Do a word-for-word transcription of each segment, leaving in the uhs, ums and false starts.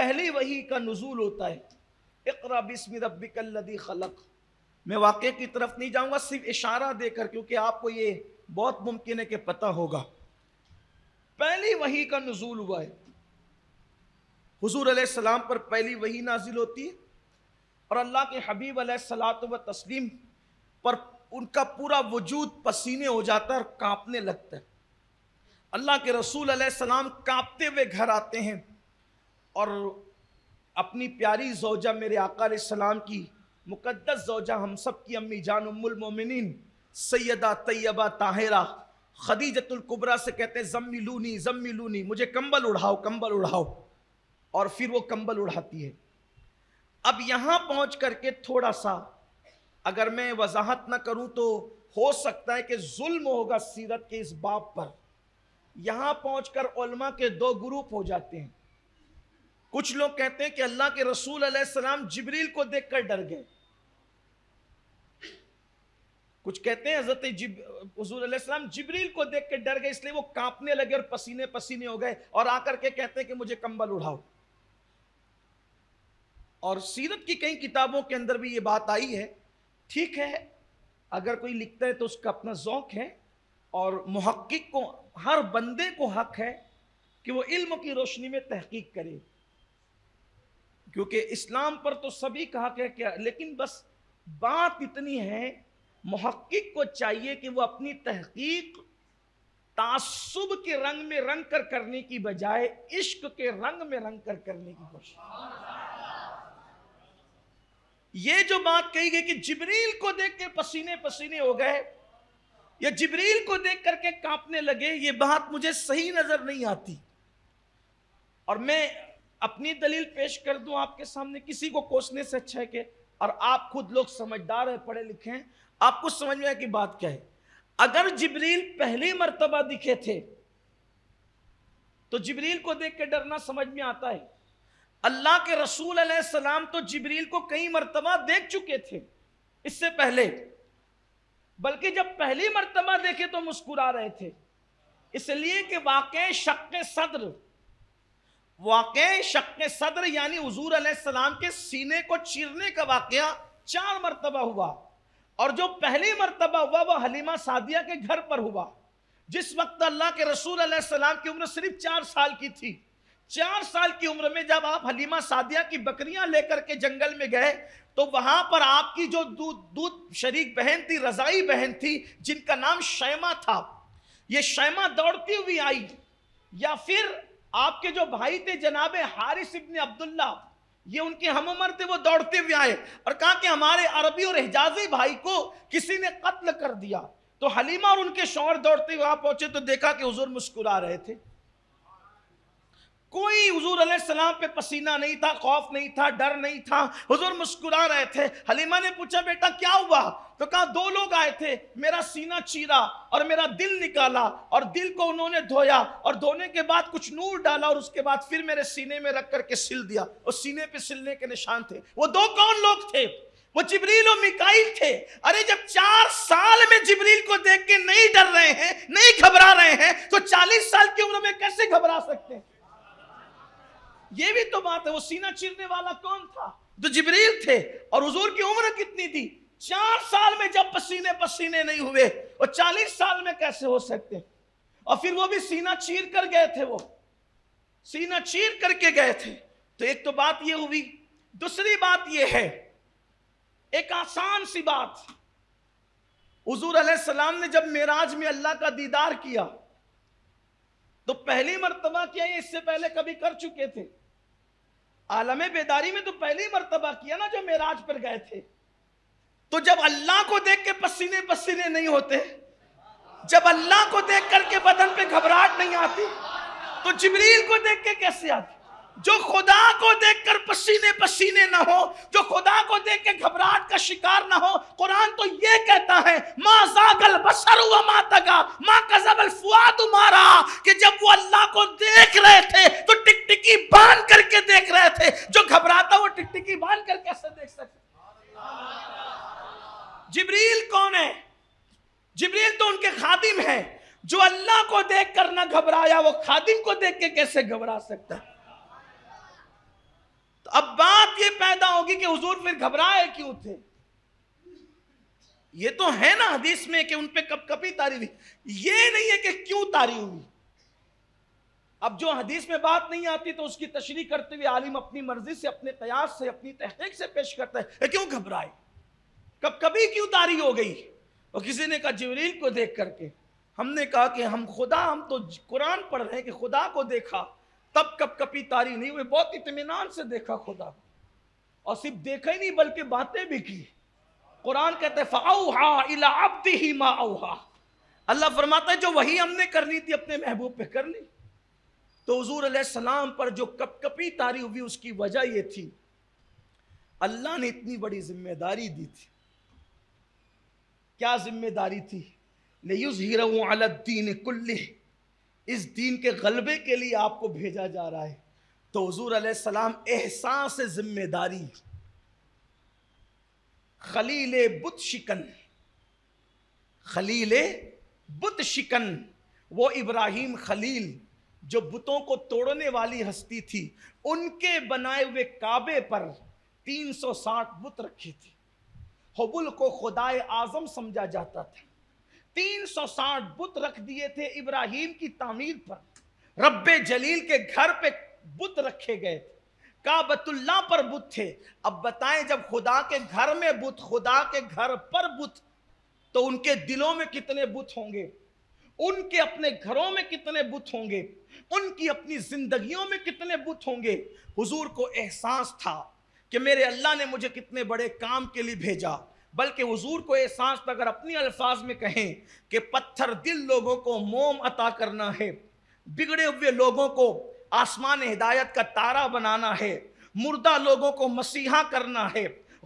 पहले वही का नुज़ूल होता है। इक़रा बिस्मि रब्बिकल्लज़ी खलक़। मैं वाक़ये की तरफ नहीं जाऊँगा, सिर्फ इशारा देकर, क्योंकि आपको ये बहुत मुमकिन है कि पता होगा। पहली वही का नुज़ूल हुआ है, हुज़ूर अलैहिस्सलाम पर पहली वही नाजिल होती है और अल्लाह के हबीब अलैहिस्सलातु व तस्लीम पर उनका पूरा वजूद पसीने हो जाता है और काँपने लगता है। अल्लाह के रसूल अलैहिस्सलाम काँपते हुए घर आते हैं और अपनी प्यारी ज़ौजा मेरे आका अलैहिस्सलाम की मुक़द्दस ज़ौजा, हम सब की अम्मी जान उम्मुल मोमिनीन सैयदा तैयबा ताहिरा खदीजतुल कुब्रा से कहते हैं, ज़म्मिलूनी ज़म्मिलूनी, मुझे कंबल उड़ाओ कंबल उड़ाओ, और फिर वो कंबल उड़ाती है। अब यहाँ पहुँच करके थोड़ा सा अगर मैं वजाहत ना करूँ तो हो सकता है कि जुल्म होगा सीरत के इस बाब पर। यहाँ पहुँच कर उलमा के दो ग्रुप हो जाते हैं। कुछ लोग कहते हैं कि अल्लाह के रसूल अलैहिस्सलाम जिब्रील को देखकर डर गए। कुछ कहते हैं हज़रत जिब हुज़ूर अलैहिस्सलाम जिब्रील को देख के डर गए, इसलिए वो कांपने लगे और पसीने पसीने हो गए और आकर के कहते हैं कि मुझे कंबल उड़ाओ। और सीरत की कई किताबों के अंदर भी ये बात आई है। ठीक है, अगर कोई लिखता है तो उसका अपना ज़ौक़ है और मुहक्किक को, हर बंदे को हक है कि वो इल्म की रोशनी में तहकीक करे, क्योंकि इस्लाम पर तो सभी का हक है। क्या लेकिन बस बात इतनी है, मुहक्किक को चाहिए कि वो अपनी तहकीक तासुब के रंग में रंग कर करने की बजाय इश्क के रंग में रंग कर करने की कोशिश। ये जो बात कही गई कि जिब्रील को देख के पसीने पसीने हो गए या जिब्रील को देख करके कांपने लगे, ये बात मुझे सही नजर नहीं आती। और मैं अपनी दलील पेश कर दूं आपके सामने, किसी को कोसने से अच्छा है कि, और आप खुद लोग समझदार हैं, पढ़े लिखे हैं, आपको समझ में आया कि बात क्या है। अगर जिब्रील पहली मर्तबा दिखे थे तो जिब्रील को देख के डरना समझ में आता है। अल्लाह के रसूल अलैहिस्सलाम तो जिब्रील को कई मर्तबा देख चुके थे इससे पहले, बल्कि जब पहली मर्तबा देखे तो मुस्कुरा रहे थे, इसलिए कि वाक़ई शक्के सद्र, वाक़ई शक्के सद्र यानी हुजूर अलैहिस्सलाम के सीने को चीरने का वाक़या चार मर्तबा हुआ। और जो पहली मर्तबा हुआ वह हलीमा सादिया के घर पर हुआ, जिस वक्त अल्लाह के रसूल अलैहिस्सलाम की उम्र सिर्फ चार साल की थी। चार साल की उम्र में जब आप हलीमा सादिया की बकरियां लेकर के जंगल में गए तो वहां पर आपकी जो दूध दूध शरीक बहन थी, रजाई बहन थी, जिनका नाम शैमा था, ये शैमा दौड़ती हुई आई। या फिर आपके जो भाई थे जनाब हारिस इब्न अब्दुल्ला, ये उनके हम उम्र थे, वो दौड़ते हुए आए और कहा कि हमारे अरबी और हिजाजी भाई को किसी ने कत्ल कर दिया। तो हलीमा और उनके शौहर दौड़ते हुए वहां पहुंचे तो देखा कि हुजूर मुस्कुरा रहे थे, कोई हुजूर अलैहिस्सलाम पे पसीना नहीं था, खौफ नहीं था, डर नहीं था, हुजूर मुस्कुरा रहे थे। हलीमा ने पूछा बेटा क्या हुआ, तो कहा दो लोग आए थे, मेरा सीना चीरा और मेरा दिल निकाला और दिल को उन्होंने धोया और धोने के बाद कुछ नूर डाला और उसके बाद फिर मेरे सीने में रख करके सिल दिया, और सीने पे सिलने के निशान थे। वो दो कौन लोग थे? वो जिब्रील और मिकाइल थे। अरे जब चार साल में जिब्रील को देख के नहीं डर रहे हैं, नहीं घबरा रहे हैं, तो चालीस साल की उम्र में कैसे घबरा सकते हैं? ये भी तो बात है। वो सीना चीरने वाला कौन था? तो जिब्रील थे। और हुजूर की उम्र कितनी थी? चार साल में जब पसीने पसीने नहीं हुए, और चालीस साल में कैसे हो सकते? और फिर वो भी सीना चीर कर गए थे, वो सीना चीर करके गए थे। तो एक तो बात ये हुई। दूसरी बात ये है, एक आसान सी बात, हुजूर अलैहिस्सलाम ने जब मेराज में अल्लाह का दीदार किया तो पहली मर्तबा किया, ये इससे पहले कभी कर चुके थे। आलम बेदारी में तो पहली मर्तबा किया ना जो मेराज पर गए थे। तो जब अल्लाह को देख के पसीने पसीने नहीं होते, जब अल्लाह को देख करके बदन पे घबराहट नहीं आती, तो जिब्रील को देख के कैसे आती? जो खुदा को देखकर पसीने पसीने ना हो, जो खुदा को देख के घबराहट का शिकार ना हो। कुरान तो ये कहता है, मा ज़ागल बसर व मा तगा मा कज़बल फुआद मारा, कि जब वो अल्लाह को देख रहे थे तो टिकटिकी बांध करके देख रहे थे। जो घबराता वो टिकटिकी बांध कर कैसे देख सकते? जिब्रील कौन है? जिब्रील तो उनके खादिम है। जो अल्लाह को देख कर ना घबराया, वो खादिम को देख के कैसे घबरा सकता है? तो अब बात यह पैदा होगी कि हुजूर फिर घबराए क्यों थे। ये तो है ना हदीस में कि उन पे कब कभी तारी हुई, ये नहीं है कि क्यों तारी हुई। अब जो हदीस में बात नहीं आती तो उसकी तशरीह करते हुए आलिम अपनी मर्जी से, अपने कयास से, अपनी तहकीक से पेश करता है। क्यों घबराए, कब कभी क्यों तारी हो गई? और किसी ने कहा जिब्रील को देख करके। हमने कहा कि हम खुदा हम तो कुरान पढ़ रहे हैं कि खुदा को देखा, तब कब कभी तारी नहीं हुई। बहुत इत्मीनान से देखा खुदा को, और सिर्फ देखा ही नहीं बल्कि बातें भी की। कुरान कहते फ़अौहा इला अब्दिही मा औहा, अल्लाह फरमाता है जो वही हमने करनी थी अपने महबूब पे कर ली। तो हुजूर अलैहिस्सलाम पर जो कपकपी तारी हुई उसकी वजह यह थी, अल्लाह ने इतनी बड़ी जिम्मेदारी दी थी। क्या जिम्मेदारी थी? लियुज़हिरहू अला दीन कुल्लिह, इस दीन के गलबे के लिए आपको भेजा जा रहा है। तो हुजूर अलैहिस्सलाम एहसास जिम्मेदारी, खलीले बुत शिकन, खलीले बुत शिकन, वो इब्राहिम खलील जो बुतों को तोड़ने वाली हस्ती थी, उनके बनाए हुए काबे पर तीन सौ साठ बुत रखे थे। हुबुल को खुदाए आजम समझा जाता था। तीन सौ साठ बुत रख दिए थे इब्राहिम की तामीर पर। रब्बे जलील के घर पे बुत रखे गए थे, काबतुल्लाह पर बुत थे। अब बताएं जब खुदा के घर में बुत, खुदा के घर पर बुत, तो उनके दिलों में कितने बुत होंगे, उनके अपने घरों में कितने बुत होंगे, उनकी अपनी जिंदगियों में कितने बुत होंगे। हुजूर को एहसास था कि मेरे अल्लाह ने मुझे कितने बड़े काम के लिए भेजा, बल्कि हुजूर को एहसास था, अगर अपने अल्फाज में कहें कि पत्थर दिल लोगों को मोम अता करना है, बिगड़े हुए लोगों को आसमान हिदायत का तारा बनाना है, मुर्दा लोगों को मसीहा करना है,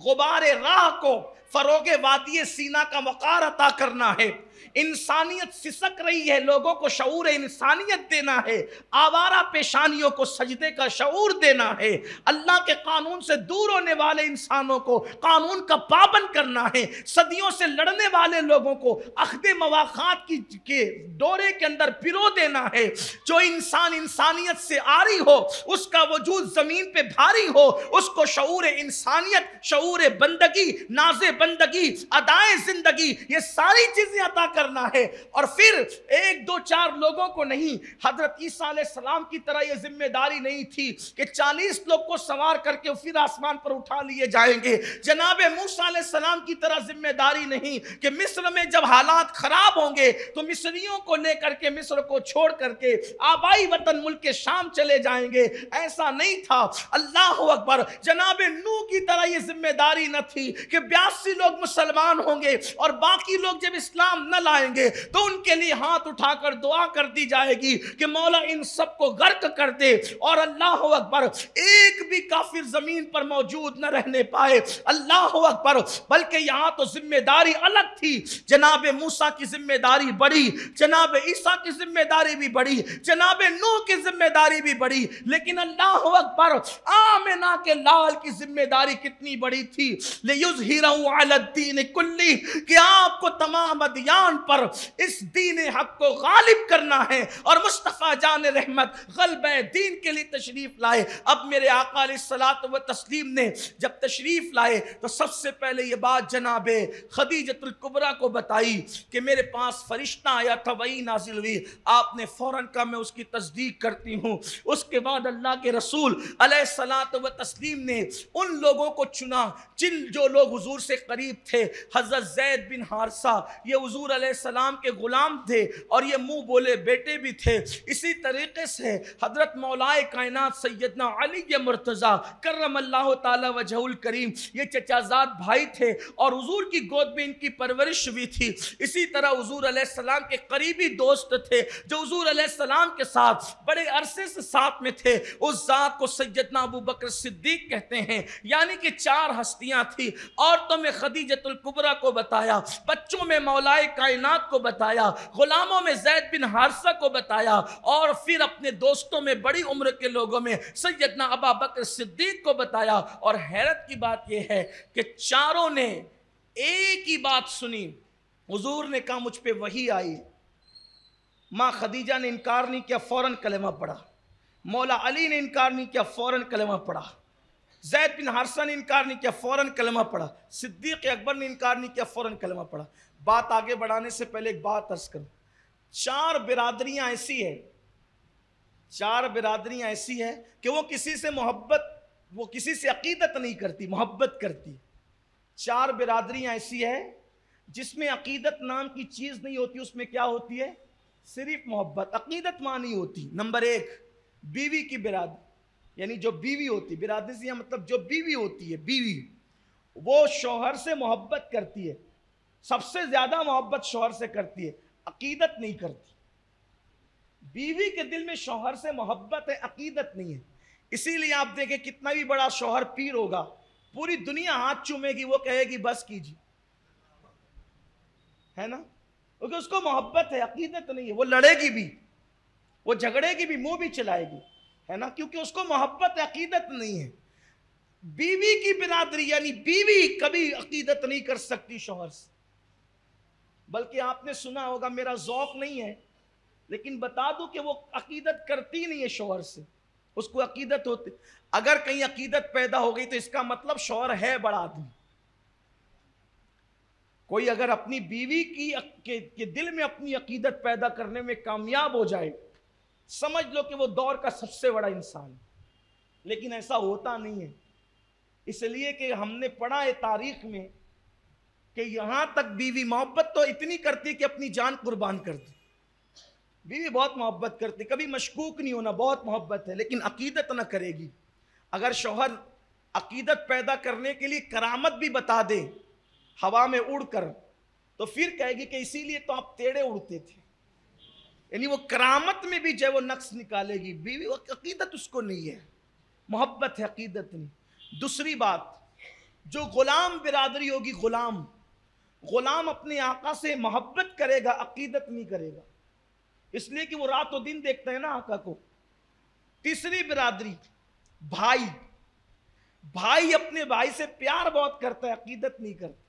गुबारे राह को फरोगे वादिये सीना का वकार अता करना है, इंसानियत सिसक रही है लोगों को शऊर इंसानियत देना है, आवारा पेशानियों को सजदे का शऊर देना है, अल्लाह के कानून से दूर होने वाले इंसानों को कानून का पाबंद करना है, सदियों से लड़ने वाले लोगों को अखदे मवाखात की के डोरे के अंदर पिरो देना है, जो इंसान इंसानियत से आरी हो, उसका वजूद ज़मीन पर भारी हो, उसको शऊर इंसानियत, शऊर बंदगी, नाज़े बंदगी, अदाएं जिंदगी, ये सारी चीज़ें अता करना है। और फिर एक दो चार लोगों को नहीं, हजरत ईसा अलैहिस्सलाम की तरह ये जिम्मेदारी नहीं थी कि चालीस लोग को सवार करके फिर आसमान पर उठा लिए जाएंगे। जनाब मूसा अलैहिस्सलाम की तरह जिम्मेदारी नहीं कि मिस्र में जब हालात खराब होंगे तो मिस्रियों को लेकर के मिस्र को छोड़ करके आबाई वतन मुल्क शाम चले जाएंगे, ऐसा नहीं था। अल्लाह अकबर। जनाब नू की तरह यह जिम्मेदारी न थी कि बयासी लोग मुसलमान होंगे और बाकी लोग जब इस्लाम न लाएंगे तो उनके लिए हाथ उठाकर दुआ कर दी जाएगी कि मौला इन सब को गर्क कर दे। और अल्लाह अकबर, एक भी काफिर जमीन पर मौजूद न रहने पाए। अल्लाह अकबर। बल्कि यहाँ तो जिम्मेदारी अलग थी। जनाब मूसा की जिम्मेदारी बड़ी, जनाब ईसा की जिम्मेदारी भी बड़ी, जनाब नूह की जिम्मेदारी भी बड़ी, लेकिन अल्लाह अकबर आमिना के लाल की जिम्मेदारी कितनी बड़ी थी। लियुज़हिरहू अला दीन कुल्ली, कि आपको तमाम अदियान पर इस दीन हक को गालिब करना है। और मुस्तफ़ा जान रहमत गलबे दीन के लिए तशरीफ लाए। अब मेरे आका अलैहिस्सलातु व तस्लीम ने जब तशरीफ लाए तो सबसे पहले ये बात जनाबे खदीजतुल कुब्रा को बताई कि मेरे पास फरिश्ता आया था, वही नाजिल हुई। आपने फौरन कहा मैं उसकी तस्दीक करती हूँ। उसके बाद अल्लाह के रसूल अलैहिस्सलातु व तस्लीम ने उन लोगों को चुना जिन जो लोग हुजूर से करीब थे। हज़रत ज़ैद बिन हारसा, ये हुजूर अलैहिस्सलाम के गुलाम थे और ये मुंह बोले बेटे भी थे। इसी तरीके से हजरत मौलाए कायनात सैयदना अली मुर्तज़ा करमल्लाहु ताला वजहुल करीम, ये चचाजाद भाई थे और हुजूर की गोद में इनकी परवरिश हुई थी। इसी तरह हुजूर अलैहिस्सलाम के करीबी दोस्त थे जो हुजूर अलैहिस्सलाम के साथ बड़े अरसे से साथ में थे। उस ज़ात को सैयदना अबू बकर सिद्दीक कहते हैं। यानी कि चार हस्तियाँ थी। औरतों में खदीजतुल कुब्रा को बताया, बच्चों में मौलाए कायनात को बताया, गुलामों में ज़ैद बिन हारसा को बताया, और फिर अपने दोस्तों में बड़ी उम्र के लोगों में सैयदना अबू बकर सिद्दीक को बताया। और हैरत की बात यह है कि चारों ने एक ही बात सुनी। हुजूर ने कहा मुझ पे वही आई। माँ खदीजा ने इनकार नहीं किया, फ़ौरन कलमा पढ़ा। मौला अली ने इनकार नहीं किया, फ़ौरन कलमा पढ़ा। ज़ैद बिन हारसा ने इनकार नहीं किया, फ़ौरन कलमा पढ़ा। सिद्दीक अकबर ने इनकार नहीं किया, फ़ौरन कलमा पढ़ा। बात आगे बढ़ाने से पहले एक बात अर्ज़ करूँ, चार बिरादरियाँ ऐसी है, चार बिरादरियाँ ऐसी है कि वो किसी से मोहब्बत, वो किसी से अक़ीदत नहीं करती, मोहब्बत करती। चार बिरादरियाँ ऐसी है जिसमें अक़ीदत नाम की चीज़ नहीं होती, उसमें क्या होती है, सिर्फ मोहब्बत, अक़ीदत मानी होती। नंबर एक, बीवी की बिरादरी, यानी जो बीवी होती, बिरादरी से मतलब जो बीवी होती है, बीवी वो शौहर से मोहब्बत करती है, सबसे ज़्यादा मोहब्बत शौहर से करती है, अक़ीदत नहीं करती। बीवी के दिल में शौहर से मोहब्बत है, अक़ीदत नहीं है। इसीलिए आप देखें कितना भी बड़ा शौहर पीर होगा, पूरी दुनिया हाथ चूमेगी, वो कहेगी बस कीजिए, है ना, क्योंकि उसको मोहब्बत है, अक़ीदत नहीं है। वो लड़ेगी भी, वो झगड़ेगी भी, मुंह भी चलाएगी, है ना, क्योंकि उसको मोहब्बत है, अक़ीदत नहीं है। बीवी की बिरादरी यानी बीवी कभी अक़ीदत नहीं कर सकती शौहर से। बल्कि आपने सुना होगा, मेरा ज़ौक़ नहीं है लेकिन बता दूं कि वो अक़ीदत करती नहीं है शौहर से, उसको अक़ीदत होती। अगर कहीं अक़ीदत पैदा हो गई तो इसका मतलब शौहर है बड़ा आदमी। कोई अगर अपनी बीवी की के, के दिल में अपनी अक़ीदत पैदा करने में कामयाब हो जाए, समझ लो कि वो दौर का सबसे बड़ा इंसान। लेकिन ऐसा होता नहीं है, इसलिए कि हमने पढ़ा है तारीख में कि यहाँ तक बीवी मोहब्बत तो इतनी करती है कि अपनी जान कुर्बान कर दी। बीवी बहुत मोहब्बत करती, कभी मशकूक नहीं होना, बहुत मोहब्बत है, लेकिन अक़ीदत ना करेगी। अगर शौहर अक़ीदत पैदा करने के लिए करामत भी बता दे हवा में उड़कर, तो फिर कहेगी कि इसीलिए तो आप टेढ़े उड़ते थे, यानी वो करामत में भी जो वो नक्स निकालेगी। बीवी वो अक़ीदत उसको नहीं है, मोहब्बत है, अक़ीदत नहीं। दूसरी बात, जो ग़ुलाम बिरादरी होगी, ग़ुलाम, ग़ुलाम अपने आका से मोहब्बत करेगा, अक़ीदत नहीं करेगा, इसलिए कि वो रात और दिन देखता है ना आका को। तीसरी बिरादरी, भाई, भाई अपने भाई से प्यार बहुत करता है, अक़ीदत नहीं करता,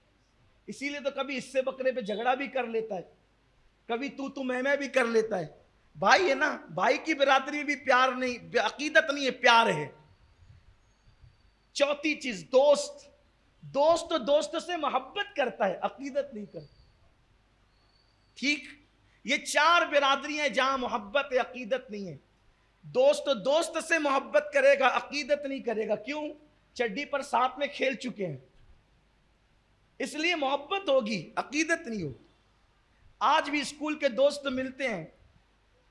इसीलिए तो कभी इससे बकरे पे झगड़ा भी कर लेता है, कभी तू तू मैं मैं भी कर लेता है, भाई है ना। भाई की बिरादरी भी प्यार नहीं, अक़ीदत नहीं है, प्यार है। चौथी चीज़, दोस्त, दोस्त दोस्त से मोहब्बत करता है, अक़ीदत नहीं करता। ठीक, ये चार बिरादरियाँ जहाँ मोहब्बत है, अक़ीदत नहीं है। दोस्त दोस्त से मोहब्बत करेगा, अक़ीदत नहीं करेगा, क्यों, चड्डी पर साथ में खेल चुके हैं, इसलिए मोहब्बत होगी, अक़ीदत नहीं होगी। आज भी स्कूल के दोस्त मिलते हैं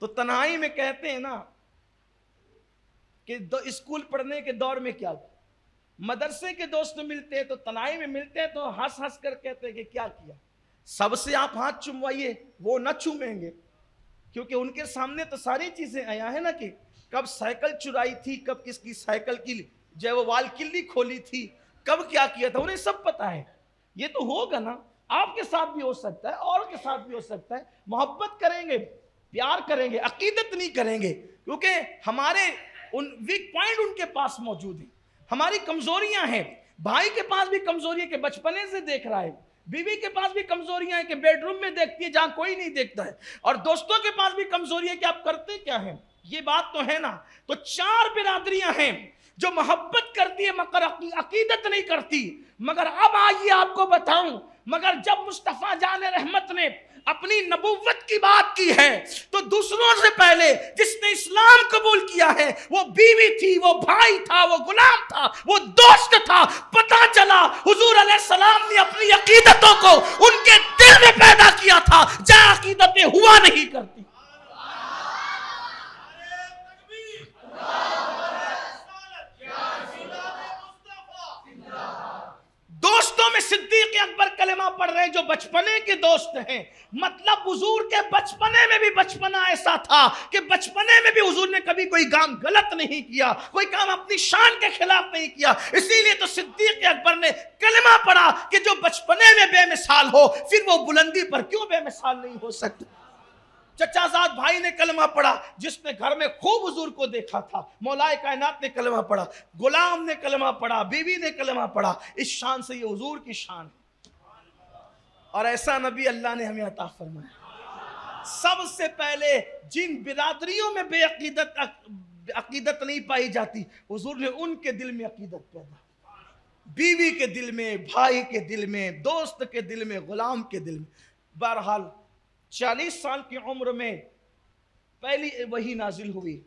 तो तन्हाई में कहते हैं ना कि स्कूल पढ़ने के दौर में क्या। मदरसे के दोस्त मिलते हैं तो तन्हाई में मिलते हैं तो हंस हंस कर कहते हैं कि क्या किया, सबसे आप हाथ चुमवाइए, वो न चूमेंगे, क्योंकि उनके सामने तो सारी चीज़ें आया है ना, कि कब साइकिल चुराई थी, कब किसकी साइकिल की जो वो वाल किल्ली खोली थी, कब क्या किया था, उन्हें सब पता है। ये तो होगा ना, आपके साथ भी हो सकता है और के साथ भी हो सकता है। मोहब्बत करेंगे, प्यार करेंगे, अक़ीदत नहीं करेंगे, क्योंकि हमारे उन वीक पॉइंट उनके पास मौजूद हैं, हमारी कमज़ोरियां हैं। भाई के पास भी कमज़ोरी है कि बचपने से देख रहा है, बीवी के पास भी कमज़ोरियां हैं कि बेडरूम में देखती है जहाँ कोई नहीं देखता है, और दोस्तों के पास भी कमज़ोरी है कि आप करते क्या हैं। ये बात तो है ना। तो चार बिरादरियां हैं जो मोहब्बत करती है मगर अक़ीदत नहीं करती। मगर अब आइए आपको बताऊं, मगर जब मुस्तफ़ा जाने रहमत ने अपनी नबुव्वत की बात की है तो दूसरों से पहले जिसने इस्लाम कबूल किया है वो बीवी थी, वो भाई था, वो गुलाम था, वो दोस्त था। पता चला हुजूर अलैहिस्सलाम ने अपनी अक़ीदतों को उनके दिल में पैदा किया था जहाँ अक़ीदतें हुआ नहीं करती। दोस्तों में सिद्दीक अकबर कलमा पढ़ रहे हैं जो बचपने के दोस्त हैं, मतलब हुजूर के बचपने में भी बचपना ऐसा था कि बचपने में भी हुजूर ने कभी कोई काम गलत नहीं किया, कोई काम अपनी शान के खिलाफ नहीं किया, इसीलिए तो सिद्दीक अकबर ने कलमा पढ़ा कि जो बचपने में बेमिसाल हो फिर वो बुलंदी पर क्यों बेमिसाल नहीं हो सकता। चचाजाद भाई ने कलमा पढ़ा जिसने घर में खूब हुजूर को देखा था, मौलाए कायनात ने कलमा पढ़ा, गुलाम ने कलमा पढ़ा, बीवी ने कलमा पढ़ा। इस शान से ये हुजूर की शान है, और ऐसा नबी अल्लाह ने हमें अता फरमाया। सबसे पहले जिन बिरादरियों में बेअक़ीदत अकीदत नहीं पाई जाती, हुजूर ने उनके दिल में अकीदत पैदा, बीवी के दिल में, भाई के दिल में, दोस्त के दिल में, गुलाम के दिल में। बहरहाल चालीस साल की उम्र में पहली वही नाजिल हुई।